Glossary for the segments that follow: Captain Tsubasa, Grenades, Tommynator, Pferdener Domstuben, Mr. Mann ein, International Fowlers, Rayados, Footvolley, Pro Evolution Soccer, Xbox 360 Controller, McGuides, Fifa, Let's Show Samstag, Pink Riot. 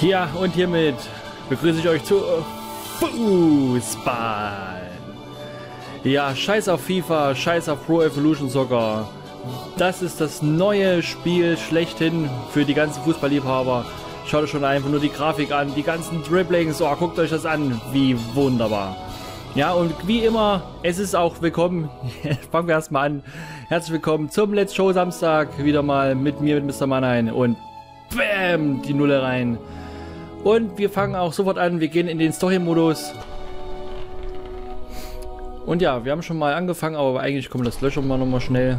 Ja, und hiermit begrüße ich euch zu Fußball. Ja, scheiß auf FIFA, scheiß auf Pro Evolution Soccer. Das ist das neue Spiel schlechthin für die ganzen Fußballliebhaber. Schaut euch schon einfach nur die Grafik an, die ganzen Dribblings, oh, guckt euch das an, wie wunderbar. Ja, und wie immer, es ist auch willkommen, fangen wir erstmal an, herzlich willkommen zum Let's Show Samstag, wieder mal mit mir, mit Mr. Mann ein und BÄM, die Nulle rein. Und wir fangen auch sofort an, wir gehen in den Story-Modus. Und ja, wir haben schon mal angefangen, aber eigentlich kommt das Löschen mal nochmal schnell.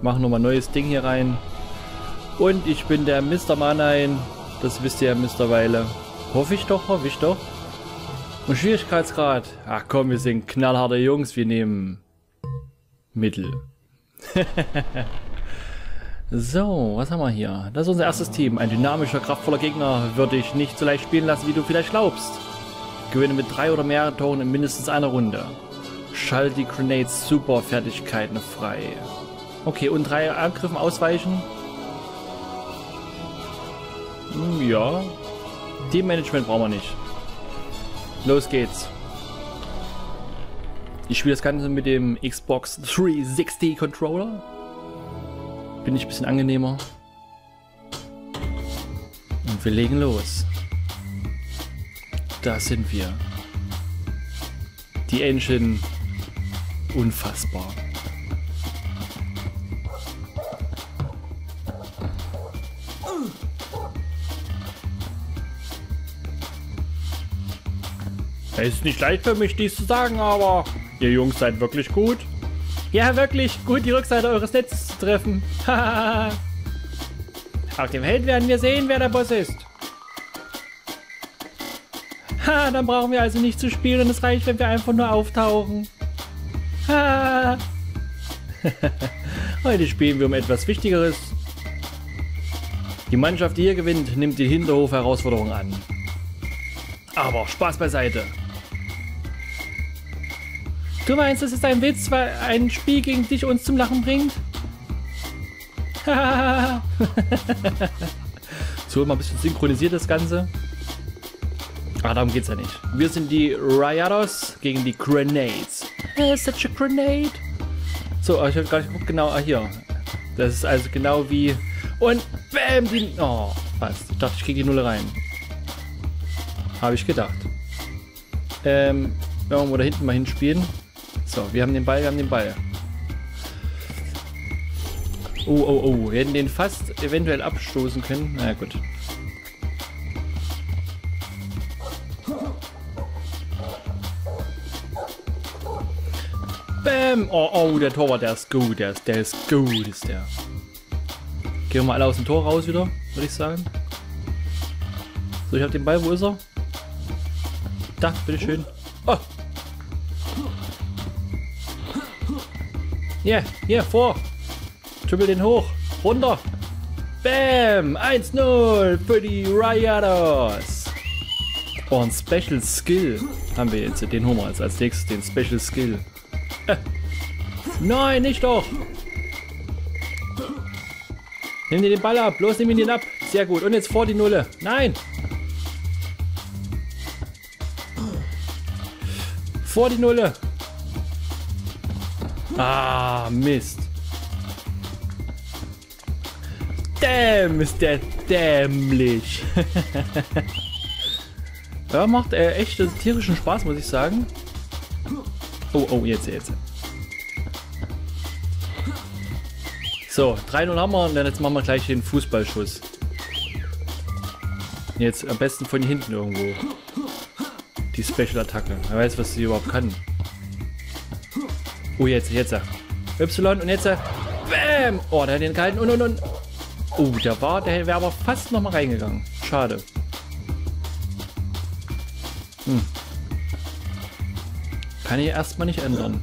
Machen nochmal neues Ding hier rein. Und ich bin der Mr. Mann ein, das wisst ihr ja mittlerweile. Hoffe ich doch. Und Schwierigkeitsgrad. Ach komm, wir sind knallharte Jungs, wir nehmen Mittel. So, was haben wir hier? Das ist unser erstes Team. Ein dynamischer, kraftvoller Gegner würde ich nicht so leicht spielen lassen, wie du vielleicht glaubst. Gewinne mit 3 oder mehr Toren in mindestens einer Runde. Schalte die Grenades Superfertigkeiten frei. Okay, und 3 Angriffen ausweichen. Ja. Teammanagement brauchen wir nicht. Los geht's. Ich spiele das Ganze mit dem Xbox 360 Controller. Bin ich ein bisschen angenehmer. Und wir legen los. Da sind wir. Die Engine. Unfassbar. Es ist nicht leicht für mich, dies zu sagen, aber ihr Jungs seid wirklich gut. Ja, wirklich gut, die Rückseite eures Netzes zu treffen. Auf dem Held werden wir sehen, wer der Boss ist. Ha, dann brauchen wir also nicht zu spielen und es reicht, wenn wir einfach nur auftauchen. Ha. Heute spielen wir um etwas Wichtigeres. Die Mannschaft, die hier gewinnt, nimmt die Hinterhof-Herausforderung an. Aber Spaß beiseite. Du meinst, das ist ein Witz, weil ein Spiel gegen dich uns zum Lachen bringt? So, mal ein bisschen synchronisiert das Ganze. Ah, darum geht's ja nicht. Wir sind die Rayados gegen die Grenades. Such a grenade. So, ich hab gar nicht geguckt, genau, ah, hier. Das ist also genau wie... Und bam, die... Oh, fast. Ich dachte, ich kriege die Null rein. Habe ich gedacht. Irgendwo da hinten mal hinspielen. So, wir haben den Ball. Oh. Wir hätten den fast eventuell abstoßen können. Na gut. Bäm! Oh, der Torwart, der ist gut. Gehen wir mal alle aus dem Tor raus wieder, würde ich sagen. So, ich habe den Ball. Wo ist er? Da, bitteschön. Oh! Ja, yeah, vor! Triple den hoch! Runter! Bam! 1-0 für die Rayados! Oh, ein Special Skill haben wir jetzt. Den holen wir jetzt als nächstes, den Special Skill. Nein, nicht doch! Nimm dir den Ball ab! Los, nimm ihn den ab! Sehr gut! Und jetzt vor die Nulle! Nein! Vor die Nulle! Ah, Mist. Damn, ist der dämlich. Ja, macht echt tierischen Spaß, muss ich sagen. Oh, jetzt. So, 3-0 haben wir und dann jetzt machen wir gleich den Fußballschuss. Jetzt am besten von hinten irgendwo. Die Special-Attacke. Wer weiß, was sie überhaupt kann. Oh, jetzt. Y und jetzt. Bäm! Oh, der hat den gehalten. Und. Oh, der wäre aber fast nochmal reingegangen. Schade. Kann ich erstmal nicht ändern.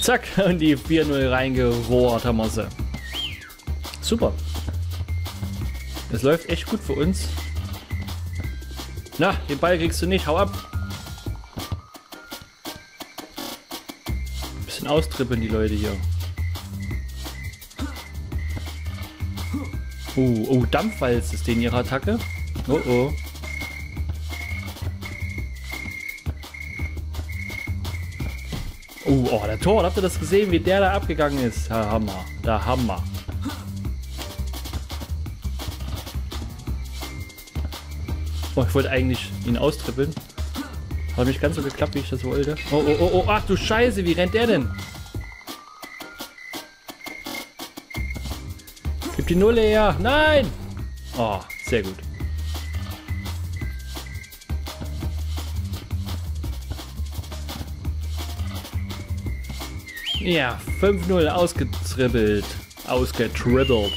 Zack! Und die 4-0 reingerohrt haben wir sie. Super. Das läuft echt gut für uns. Na, den Ball kriegst du nicht. Hau ab. Austrippeln die Leute hier. Oh, Dampfwalz ist denen ihre Attacke. Oh oh. Oh, oh, der Tor, habt ihr das gesehen, wie der da abgegangen ist? Der Hammer, der Hammer. Oh, ich wollte eigentlich ihn austrippeln. Hat nicht ganz so geklappt, wie ich das wollte. Oh, oh, oh, oh, ach du Scheiße, wie rennt der denn? Gib die Nulle her, nein! Oh, sehr gut. Ja, 5-0 ausgetribbelt. Ausgetribbelt.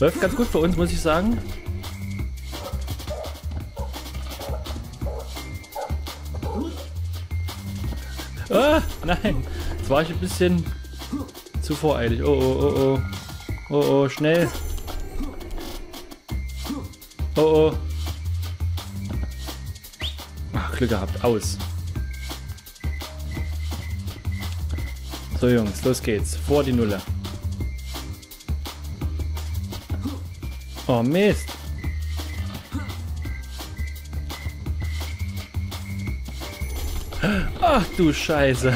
Läuft ganz gut für uns, muss ich sagen. Ah, nein. Jetzt war ich ein bisschen zu voreilig. Oh, oh, oh, oh. Oh, oh, schnell. Oh, oh. Ach, Glück gehabt. Aus. So Jungs, los geht's. Vor die Nulle. Oh Mist. Ach du Scheiße.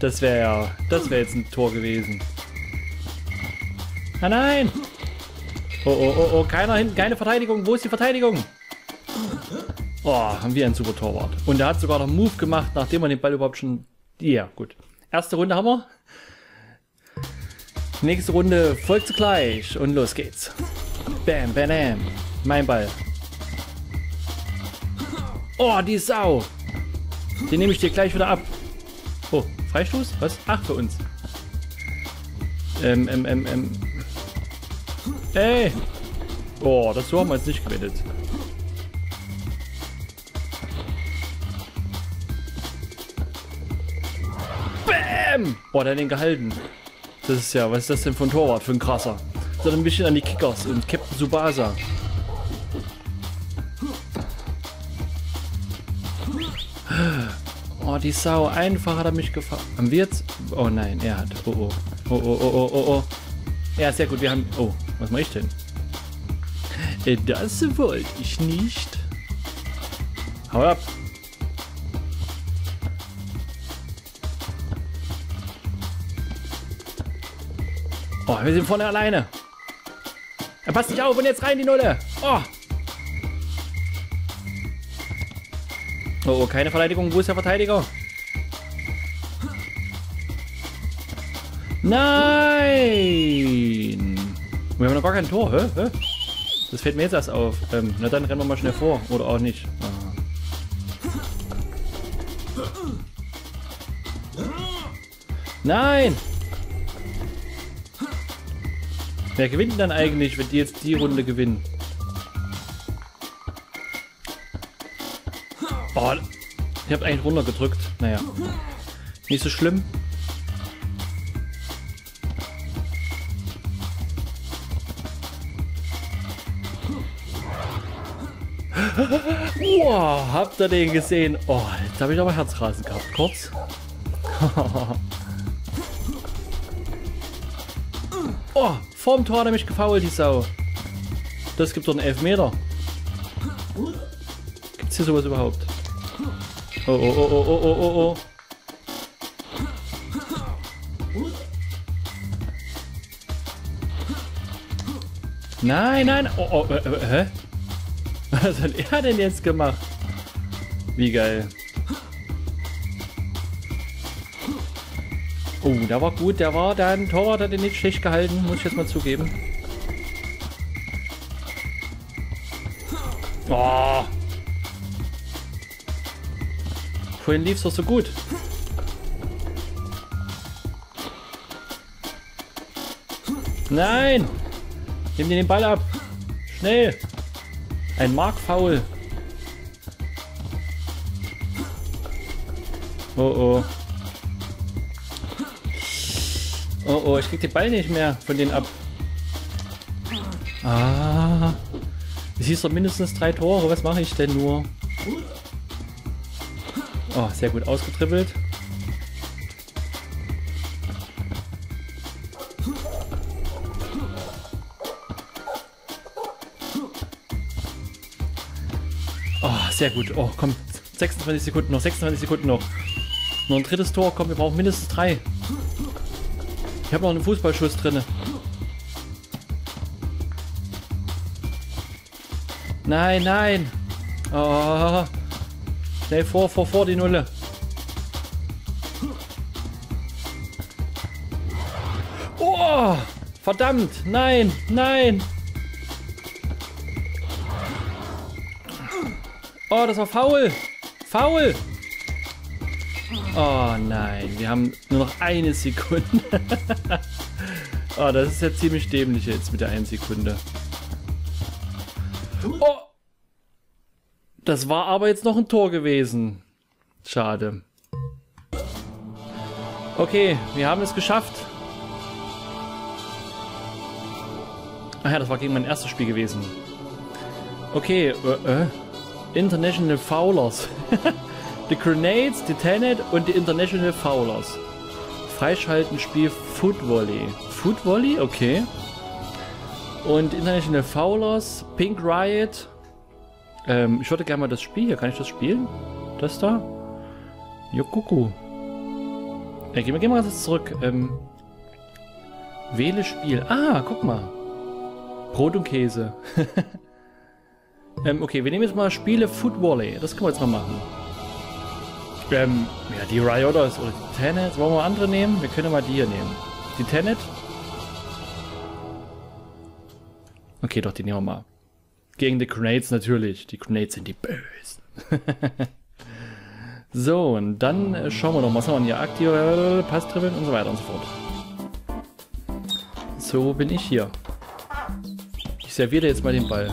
Das wäre ja... Das wäre jetzt ein Tor gewesen. Ah nein! Oh, oh, oh, oh. Keiner hinten. Keine Verteidigung. Wo ist die Verteidigung? Oh, haben wir einen super Torwart. Und der hat sogar noch einen Move gemacht, nachdem man den Ball überhaupt schon... Ja, gut. Erste Runde haben wir. Nächste Runde folgt zugleich. Und los geht's. Bam, bam, bam. Mein Ball. Oh, die Sau. Den nehme ich dir gleich wieder ab. Oh, Freistoß? Was? Ach, für uns. Ey. Oh, das so haben wir jetzt nicht gewettet. Boah, der hat den gehalten. Das ist ja, was ist das denn für ein Torwart, für ein krasser. Das hat ein bisschen an die Kickers und Captain Tsubasa. Oh, die Sau, einfach hat er mich gefangen. Haben wir jetzt? Oh nein, er hat. Oh, oh, oh, oh, oh, oh, oh. Ja, sehr gut, wir haben... Oh, was mache ich denn? Das wollte ich nicht. Hau ab. Oh, wir sind vorne alleine. Er passt nicht auf und jetzt rein die Nulle. Oh. Oh, oh, keine Verteidigung. Wo ist der Verteidiger? Nein. Wir haben noch gar kein Tor. Hä? Hä? Das fällt mir jetzt erst auf. Na dann rennen wir mal schnell vor. Oder auch nicht. Aha. Nein. Wer gewinnt dann eigentlich, wenn die jetzt die Runde gewinnen? Oh, ich habe eigentlich runtergedrückt. Naja, nicht so schlimm. Wow, habt ihr den gesehen? Oh, jetzt habe ich aber Herzrasen gehabt. Kurz. Oh. Vorm Tor hat er mich gefault, die Sau. Das gibt doch einen Elfmeter. Gibt's hier sowas überhaupt? Oh, oh, oh, oh, oh, oh, oh. Nein, nein. Oh, oh, hä? Was hat er denn jetzt gemacht? Wie geil. Oh, der war gut, der war dann. Torwart hat den nicht schlecht gehalten, muss ich jetzt mal zugeben. Oh. Vorhin lief's doch so gut. Nein! Nimm dir den Ball ab! Schnell! Ein Markfoul! Oh oh. Oh, oh, ich krieg den Ball nicht mehr von denen ab. Ah. Es hieß doch mindestens 3 Tore. Was mache ich denn nur? Oh, sehr gut ausgetribbelt. sehr gut. Oh, komm. 26 Sekunden noch, 26 Sekunden noch. Noch ein drittes Tor. Komm, wir brauchen mindestens 3. Ich habe noch einen Fußballschuss drin. Nein, nein. Oh. Schnell vor die Nulle. Oh, verdammt. Nein, nein. Oh, das war faul. Faul. Oh nein, wir haben nur noch eine Sekunde. Oh, das ist ja ziemlich dämlich jetzt mit der 1 Sekunde. Oh. Das war aber jetzt noch ein Tor gewesen. Schade. Okay, wir haben es geschafft. Ach ja, das war gegen mein erstes Spiel gewesen. Okay, International Fowlers. Die Grenades, die Tenet und die International Fowlers. Freischalten Spiel Footvolley. Footvolley? Okay. Und International Fowlers, Pink Riot. Ich würde gerne mal das Spiel hier. Kann ich das spielen? Das da? Jokuku. Gehen wir ganz zurück. Wähle Spiel. Ah, guck mal. Brot und Käse. Okay, wir nehmen jetzt mal Spiele Footvolley. Das können wir jetzt mal machen. Ja, die Rayados oder die Tenet. Wollen wir andere nehmen? Wir können mal die hier nehmen. Die Tenet? Okay, doch, die nehmen wir mal. Gegen die Grenades natürlich. Die Grenades sind die Bösen. So, und dann schauen wir noch mal. Was haben wir hier? Aktiv, Pass-Dribbeln und so weiter und so fort. So bin ich hier. Ich serviere jetzt mal den Ball.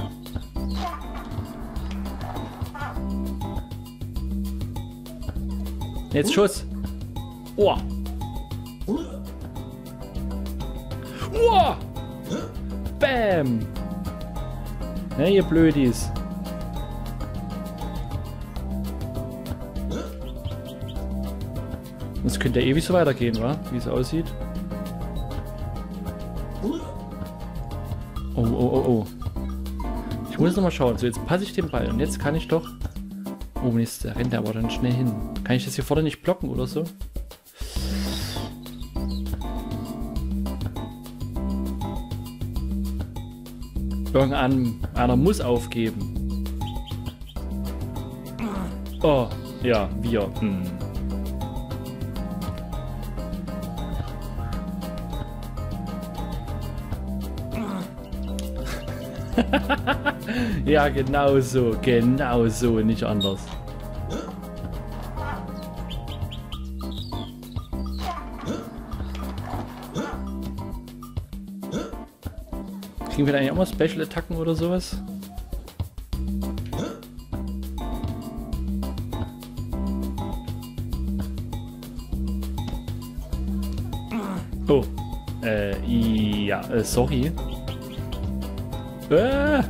Jetzt Schuss. Oh. Oh. Bam. Ja, ihr Blödis. Das könnte ja ewig so weitergehen, wa? Wie es aussieht. Oh, oh, oh, oh. Ich muss noch mal schauen. So, jetzt passe ich den Ball. Und jetzt kann ich doch... Oh, Mist, der rennt aber dann schnell hin. Kann ich das hier vorne nicht blocken oder so? Irgendeiner muss aufgeben. Oh, ja, wir. Ja, genau so, nicht anders. Kriegen wir da eigentlich auch mal Special-Attacken oder sowas? Oh, ja, sorry. Bam!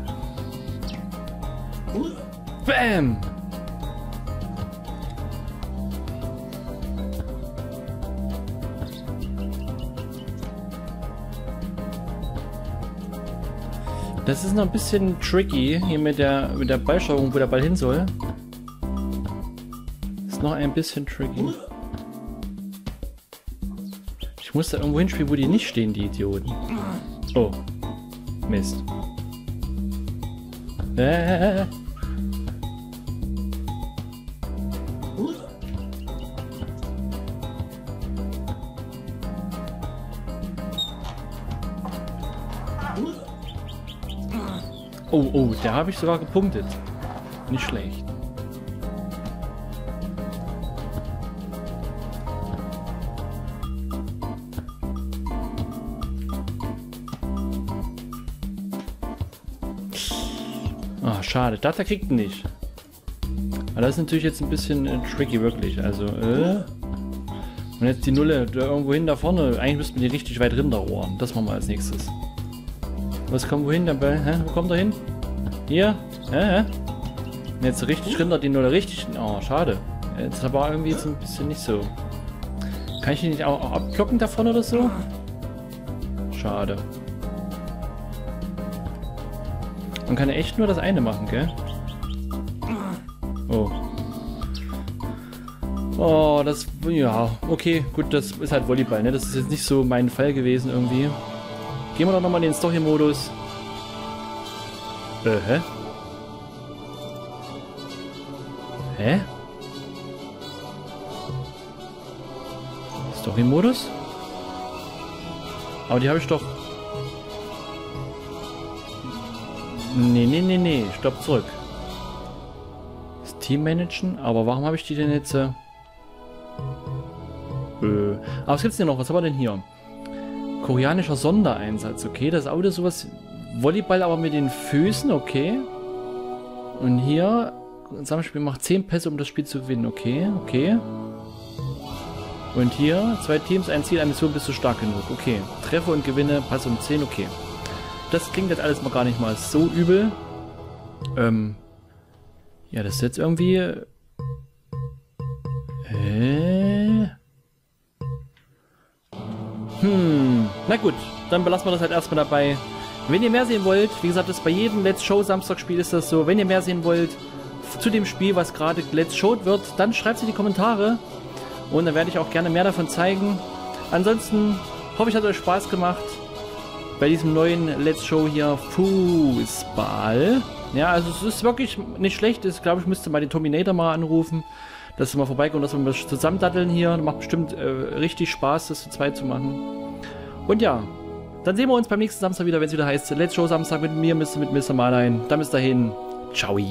Das ist noch ein bisschen tricky hier mit der Ballsteuerung, wo der Ball hin soll. Ist noch ein bisschen tricky. Ich muss da irgendwo hinspielen, wo die nicht stehen, die Idioten. Oh. Mist. Oh, oh, da habe ich sogar gepunktet. Nicht schlecht. Ah, schade. Das kriegt ihn nicht. Aber das ist natürlich jetzt ein bisschen tricky, wirklich. Also, Und jetzt die Nulle da irgendwo hin da vorne. Eigentlich müssten wir die richtig weit runterrohren. Das machen wir als nächstes. Was kommt wohin der Ball? Hä? Wo kommt er hin? Hier? Hä? Jetzt richtig rinder die Null richtig. Oh, schade. Jetzt aber irgendwie jetzt ein bisschen nicht so. Kann ich den nicht auch abkloppen davon oder so? Schade. Man kann echt nur das eine machen, gell? Oh. Oh, das... Ja, okay, gut, das ist halt Volleyball, ne? Das ist jetzt nicht so mein Fall gewesen irgendwie. Gehen wir doch nochmal in den Story-Modus. Hä? Hä? Story-Modus? Aber die habe ich doch... Nee, nee, nee, nee. Stopp, zurück. Das Team managen? Aber warum habe ich die denn jetzt... Aber was gibt's denn noch? Was haben wir denn hier? Koreanischer Sondereinsatz. Okay, das Auto ist sowas... Volleyball, aber mit den Füßen. Okay. Und hier... Zusammenspiel macht 10 Pässe, um das Spiel zu gewinnen. Okay, okay. Und hier, 2 Teams, ein Ziel, eine Mission, bist du stark genug. Okay, treffe und gewinne, Pass um 10, okay. Das klingt jetzt alles mal gar nicht mal so übel. Ja, das ist jetzt irgendwie... Na gut, dann belassen wir das halt erstmal dabei. Wenn ihr mehr sehen wollt, wie gesagt, das ist bei jedem Let's Show Samstag Spiel ist das so. Wenn ihr mehr sehen wollt zu dem Spiel, was gerade Let's Showed wird, dann schreibt es in die Kommentare. Und dann werde ich auch gerne mehr davon zeigen. Ansonsten hoffe ich, hat euch Spaß gemacht bei diesem neuen Let's Show hier Fußball. Ja, also es ist wirklich nicht schlecht. Ich glaube, ich müsste mal den Terminator mal anrufen, dass wir mal vorbeikommen, dass wir mal zusammen daddeln hier. Macht bestimmt richtig Spaß, das zu zweit zu machen. Und ja, dann sehen wir uns beim nächsten Samstag wieder, wenn es wieder heißt Let's Show Samstag mit mir, mit Mr. Mann ein. Dann bis dahin. Ciao.